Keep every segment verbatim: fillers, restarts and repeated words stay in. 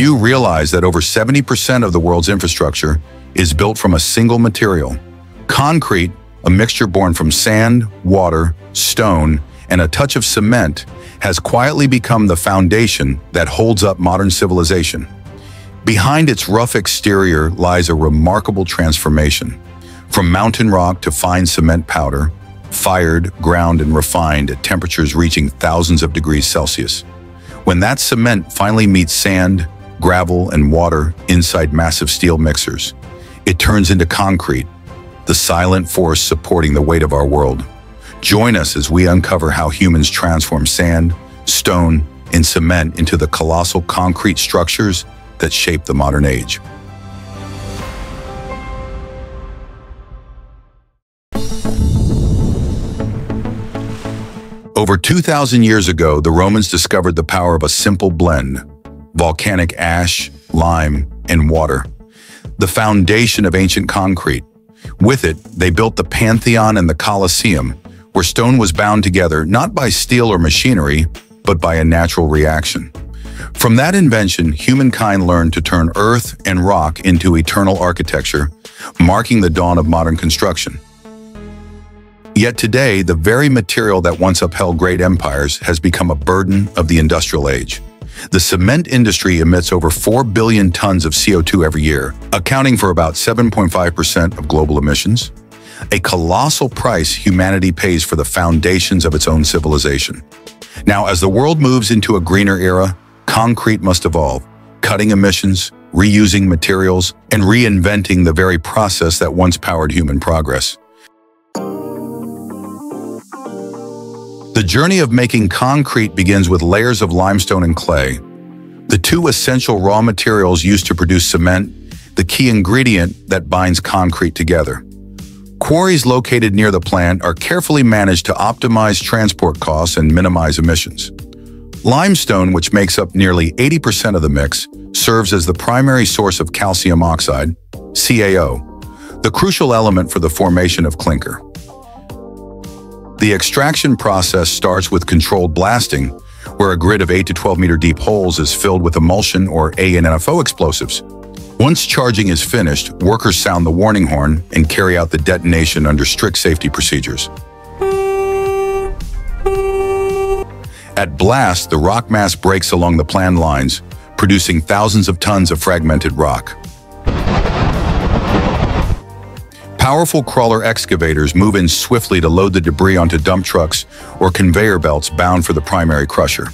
Few realize that over seventy percent of the world's infrastructure is built from a single material. Concrete, a mixture born from sand, water, stone, and a touch of cement, has quietly become the foundation that holds up modern civilization. Behind its rough exterior lies a remarkable transformation. From mountain rock to fine cement powder, fired, ground, and refined at temperatures reaching thousands of degrees Celsius. When that cement finally meets sand, gravel, and water inside massive steel mixers, it turns into concrete, the silent force supporting the weight of our world. Join us as we uncover how humans transform sand, stone, and cement into the colossal concrete structures that shape the modern age. Over two thousand years ago, the Romans discovered the power of a simple blend: volcanic ash, lime, and water, the foundation of ancient concrete. With it, they built the Pantheon and the Colosseum, where stone was bound together not by steel or machinery, but by a natural reaction. From that invention, humankind learned to turn earth and rock into eternal architecture, marking the dawn of modern construction. Yet today, the very material that once upheld great empires has become a burden of the industrial age. The cement industry emits over four billion tons of C O two every year, accounting for about seven point five percent of global emissions. A colossal price humanity pays for the foundations of its own civilization. Now, as the world moves into a greener era, concrete must evolve, cutting emissions, reusing materials, and reinventing the very process that once powered human progress. The journey of making concrete begins with layers of limestone and clay, the two essential raw materials used to produce cement, the key ingredient that binds concrete together. Quarries located near the plant are carefully managed to optimize transport costs and minimize emissions. Limestone, which makes up nearly eighty percent of the mix, serves as the primary source of calcium oxide, C A O, the crucial element for the formation of clinker. The extraction process starts with controlled blasting, where a grid of eight to twelve meter deep holes is filled with emulsion or A N F O explosives. Once charging is finished, workers sound the warning horn and carry out the detonation under strict safety procedures. At blast, the rock mass breaks along the planned lines, producing thousands of tons of fragmented rock. Powerful crawler excavators move in swiftly to load the debris onto dump trucks or conveyor belts bound for the primary crusher.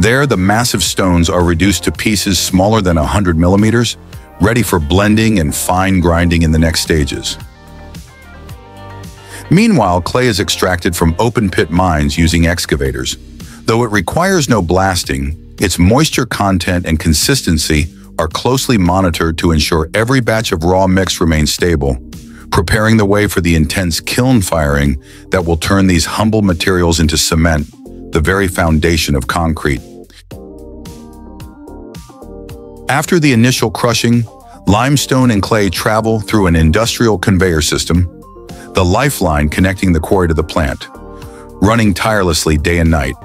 There, the massive stones are reduced to pieces smaller than one hundred millimeters, ready for blending and fine grinding in the next stages. Meanwhile, clay is extracted from open pit mines using excavators. Though it requires no blasting, its moisture content and consistency are closely monitored to ensure every batch of raw mix remains stable, preparing the way for the intense kiln firing that will turn these humble materials into cement, the very foundation of concrete. After the initial crushing, limestone and clay travel through an industrial conveyor system, the lifeline connecting the quarry to the plant, running tirelessly day and night.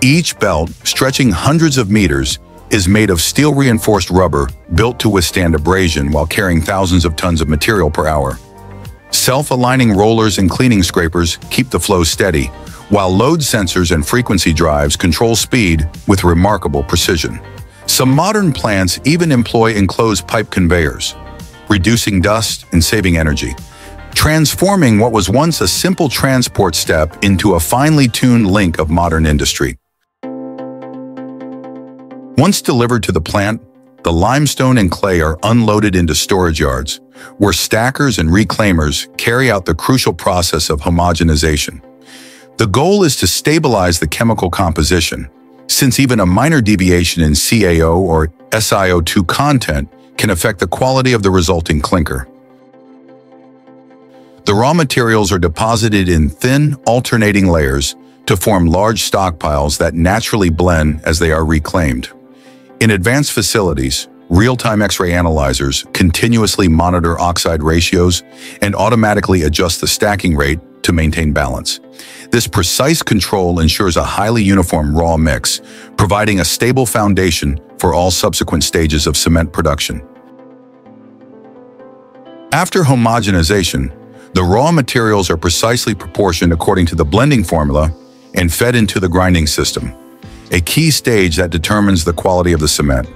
Each belt, stretching hundreds of meters, is made of steel-reinforced rubber built to withstand abrasion while carrying thousands of tons of material per hour. Self-aligning rollers and cleaning scrapers keep the flow steady, while load sensors and frequency drives control speed with remarkable precision. Some modern plants even employ enclosed pipe conveyors, reducing dust and saving energy, transforming what was once a simple transport step into a finely tuned link of modern industry. Once delivered to the plant, the limestone and clay are unloaded into storage yards, where stackers and reclaimers carry out the crucial process of homogenization. The goal is to stabilize the chemical composition, since even a minor deviation in C A O or S I O two content can affect the quality of the resulting clinker. The raw materials are deposited in thin, alternating layers to form large stockpiles that naturally blend as they are reclaimed. In advanced facilities, real-time X-ray analyzers continuously monitor oxide ratios and automatically adjust the stacking rate to maintain balance. This precise control ensures a highly uniform raw mix, providing a stable foundation for all subsequent stages of cement production. After homogenization, the raw materials are precisely proportioned according to the blending formula and fed into the grinding system, a key stage that determines the quality of the cement.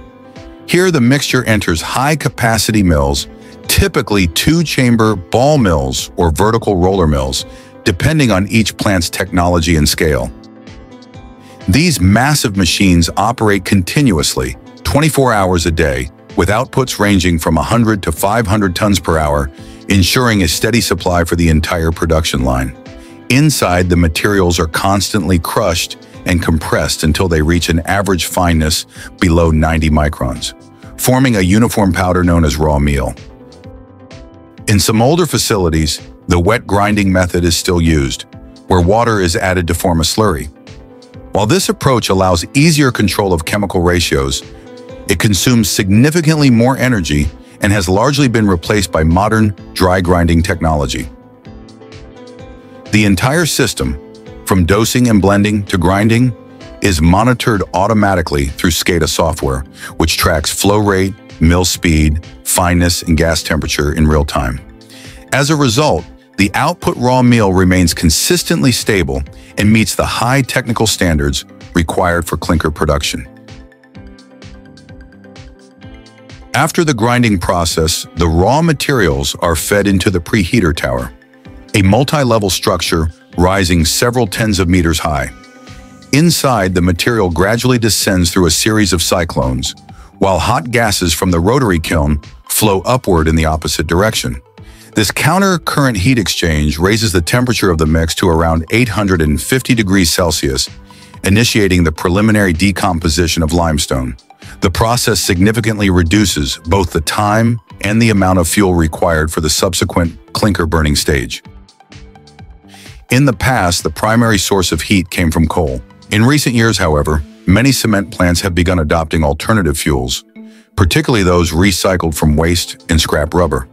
Here, the mixture enters high-capacity mills, typically two-chamber ball mills or vertical roller mills, depending on each plant's technology and scale. These massive machines operate continuously, twenty-four hours a day, with outputs ranging from one hundred to five hundred tons per hour, ensuring a steady supply for the entire production line. Inside, the materials are constantly crushed and compressed until they reach an average fineness below ninety microns, forming a uniform powder known as raw meal. In some older facilities, the wet grinding method is still used, where water is added to form a slurry. While this approach allows easier control of chemical ratios, it consumes significantly more energy and has largely been replaced by modern dry grinding technology. The entire system, from dosing and blending to grinding, is monitored automatically through SCADA software, which tracks flow rate, mill speed, fineness, and gas temperature in real time. As a result, the output raw meal remains consistently stable and meets the high technical standards required for clinker production. After the grinding process, the raw materials are fed into the preheater tower, a multi-level structure rising several tens of meters high. Inside, the material gradually descends through a series of cyclones, while hot gases from the rotary kiln flow upward in the opposite direction. This counter-current heat exchange raises the temperature of the mix to around eight hundred fifty degrees Celsius, initiating the preliminary decomposition of limestone. The process significantly reduces both the time and the amount of fuel required for the subsequent clinker burning stage. In the past, the primary source of heat came from coal. In recent years, however, many cement plants have begun adopting alternative fuels, particularly those recycled from waste and scrap rubber.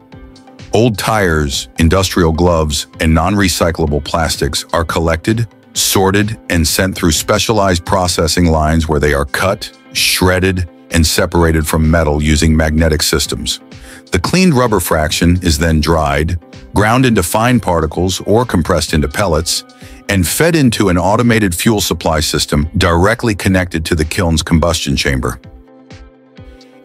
Old tires, industrial gloves, and non-recyclable plastics are collected, sorted, and sent through specialized processing lines where they are cut, shredded, and separated from metal using magnetic systems. The cleaned rubber fraction is then dried, ground into fine particles or compressed into pellets, and fed into an automated fuel supply system directly connected to the kiln's combustion chamber.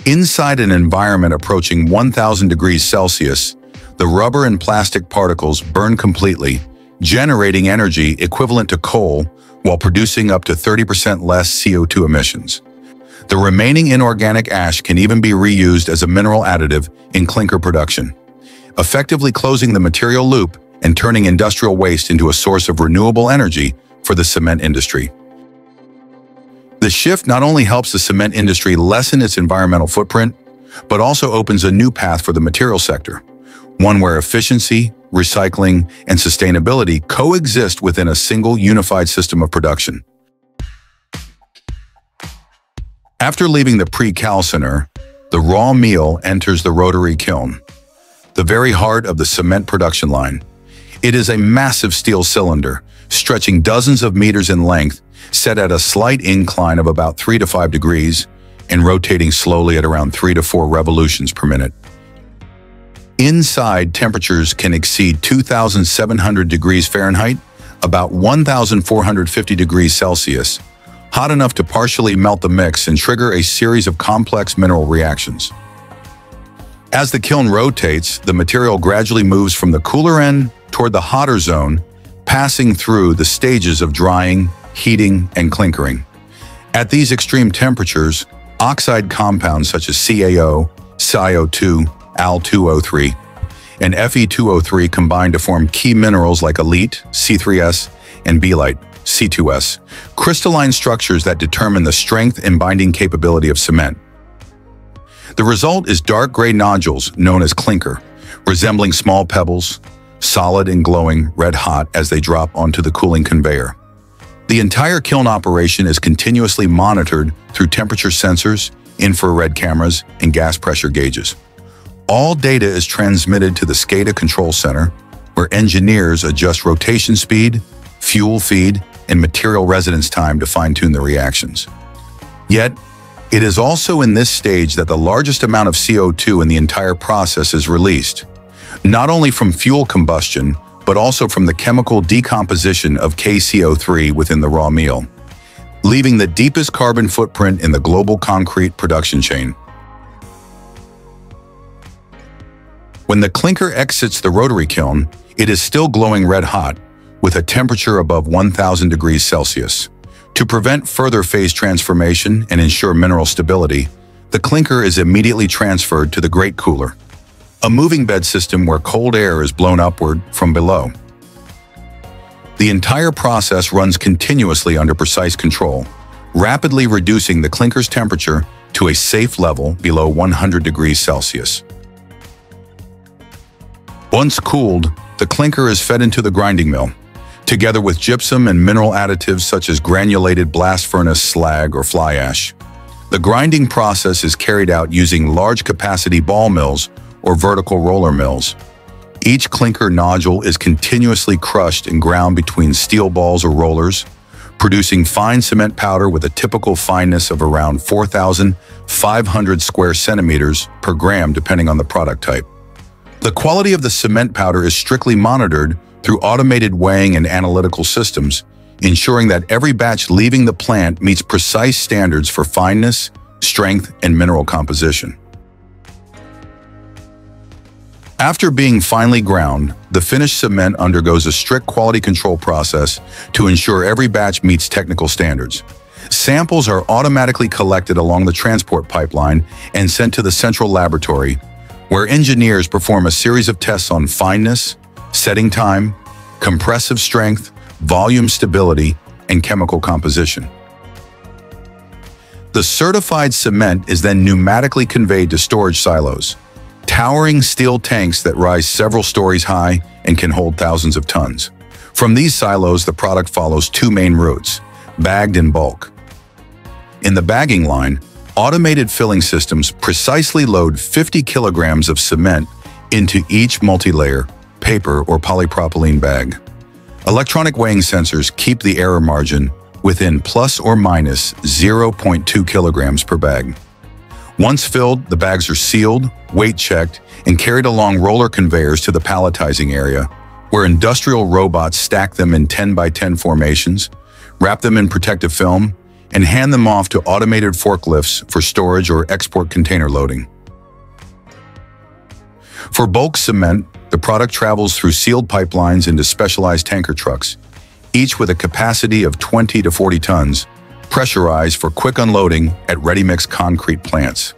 Inside an environment approaching one thousand degrees Celsius, the rubber and plastic particles burn completely, generating energy equivalent to coal while producing up to thirty percent less C O two emissions. The remaining inorganic ash can even be reused as a mineral additive in clinker production, effectively closing the material loop and turning industrial waste into a source of renewable energy for the cement industry. The shift not only helps the cement industry lessen its environmental footprint, but also opens a new path for the material sector, one where efficiency, recycling, and sustainability coexist within a single unified system of production. After leaving the pre-calciner, the raw meal enters the rotary kiln, the very heart of the cement production line. It is a massive steel cylinder, stretching dozens of meters in length, set at a slight incline of about three to five degrees, and rotating slowly at around three to four revolutions per minute. Inside, temperatures can exceed two thousand seven hundred degrees Fahrenheit, about one thousand four hundred fifty degrees Celsius, hot enough to partially melt the mix and trigger a series of complex mineral reactions. As the kiln rotates, the material gradually moves from the cooler end toward the hotter zone, passing through the stages of drying, heating, and clinkering. At these extreme temperatures, oxide compounds such as C A O, S I O two, A L two O three, and F E two O three combine to form key minerals like halite, C three S, and belite, C two S, crystalline structures that determine the strength and binding capability of cement. The result is dark gray nodules known as clinker, resembling small pebbles, solid and glowing red hot as they drop onto the cooling conveyor. The entire kiln operation is continuously monitored through temperature sensors, infrared cameras, and gas pressure gauges. All data is transmitted to the SCADA control center, where engineers adjust rotation speed, fuel feed, and material residence time to fine-tune the reactions. Yet, it is also in this stage that the largest amount of C O two in the entire process is released, not only from fuel combustion, but also from the chemical decomposition of C A O three within the raw meal, leaving the deepest carbon footprint in the global concrete production chain. When the clinker exits the rotary kiln, it is still glowing red hot, with a temperature above one thousand degrees Celsius. To prevent further phase transformation and ensure mineral stability, the clinker is immediately transferred to the grate cooler, a moving bed system where cold air is blown upward from below. The entire process runs continuously under precise control, rapidly reducing the clinker's temperature to a safe level below one hundred degrees Celsius. Once cooled, the clinker is fed into the grinding mill, together with gypsum and mineral additives such as granulated blast furnace slag or fly ash. The grinding process is carried out using large capacity ball mills or vertical roller mills. Each clinker nodule is continuously crushed and ground between steel balls or rollers, producing fine cement powder with a typical fineness of around four thousand five hundred square centimeters per gram depending on the product type. The quality of the cement powder is strictly monitored through automated weighing and analytical systems, ensuring that every batch leaving the plant meets precise standards for fineness, strength, and mineral composition. After being finely ground, the finished cement undergoes a strict quality control process to ensure every batch meets technical standards. Samples are automatically collected along the transport pipeline and sent to the central laboratory, where engineers perform a series of tests on fineness, setting time, compressive strength, volume stability, and chemical composition. The certified cement is then pneumatically conveyed to storage silos, towering steel tanks that rise several stories high and can hold thousands of tons. From these silos, the product follows two main routes, bagged and bulk. In the bagging line, automated filling systems precisely load fifty kilograms of cement into each multi-layer, paper or polypropylene bag. Electronic weighing sensors keep the error margin within plus or minus zero point two kilograms per bag. Once filled, the bags are sealed, weight checked, and carried along roller conveyors to the palletizing area, where industrial robots stack them in ten by ten formations, wrap them in protective film, and hand them off to automated forklifts for storage or export container loading. For bulk cement, the product travels through sealed pipelines into specialized tanker trucks, each with a capacity of twenty to forty tons, pressurized for quick unloading at ready-mix concrete plants.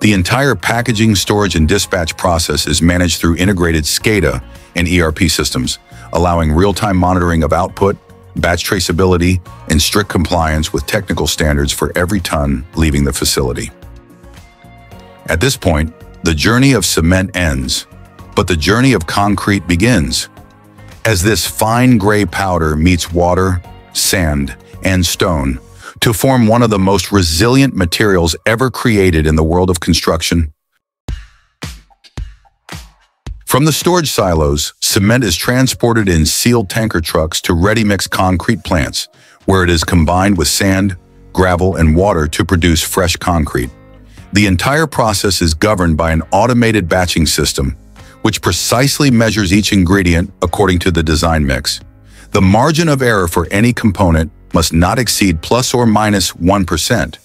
The entire packaging, storage, and dispatch process is managed through integrated SCADA and E R P systems, allowing real-time monitoring of output, batch traceability, and strict compliance with technical standards for every ton leaving the facility. At this point, the journey of cement ends, but the journey of concrete begins. As this fine gray powder meets water, sand, and stone to form one of the most resilient materials ever created in the world of construction. From the storage silos, cement is transported in sealed tanker trucks to ready-mix concrete plants, where it is combined with sand, gravel, and water to produce fresh concrete. The entire process is governed by an automated batching system, which precisely measures each ingredient according to the design mix. The margin of error for any component must not exceed plus or minus one percent,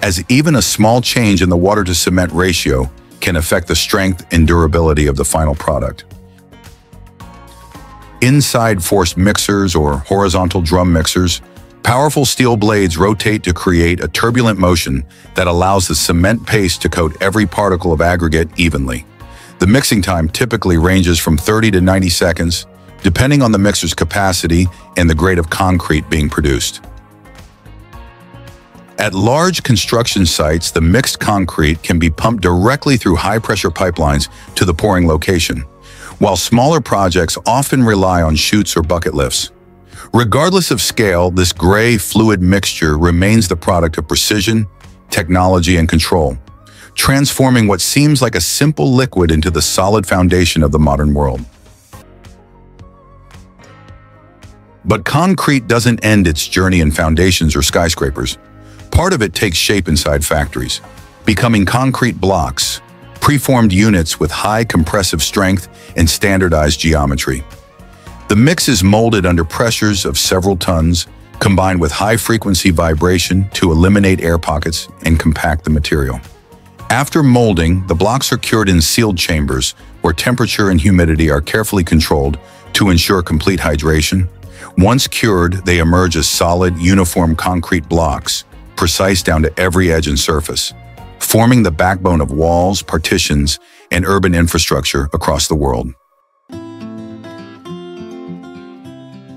as even a small change in the water-to-cement ratio can affect the strength and durability of the final product. Inside force mixers or horizontal drum mixers, powerful steel blades rotate to create a turbulent motion that allows the cement paste to coat every particle of aggregate evenly. The mixing time typically ranges from thirty to ninety seconds, depending on the mixer's capacity and the grade of concrete being produced. At large construction sites, the mixed concrete can be pumped directly through high-pressure pipelines to the pouring location, while smaller projects often rely on chutes or bucket lifts. Regardless of scale, this gray fluid mixture remains the product of precision, technology, and control, transforming what seems like a simple liquid into the solid foundation of the modern world. But concrete doesn't end its journey in foundations or skyscrapers. Part of it takes shape inside factories, becoming concrete blocks, preformed units with high compressive strength and standardized geometry. The mix is molded under pressures of several tons, combined with high-frequency vibration to eliminate air pockets and compact the material. After molding, the blocks are cured in sealed chambers where temperature and humidity are carefully controlled to ensure complete hydration. Once cured, they emerge as solid, uniform concrete blocks, precise down to every edge and surface, forming the backbone of walls, partitions, and urban infrastructure across the world.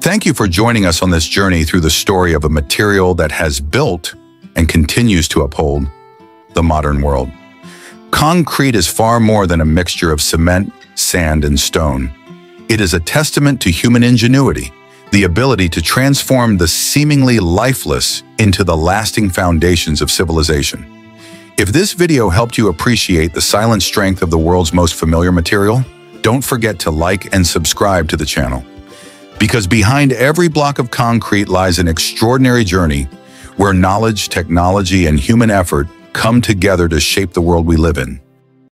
Thank you for joining us on this journey through the story of a material that has built and continues to uphold the modern world. Concrete is far more than a mixture of cement, sand, and stone. It is a testament to human ingenuity, the ability to transform the seemingly lifeless into the lasting foundations of civilization. If this video helped you appreciate the silent strength of the world's most familiar material, don't forget to like and subscribe to the channel. Because behind every block of concrete lies an extraordinary journey where knowledge, technology, and human effort come together to shape the world we live in.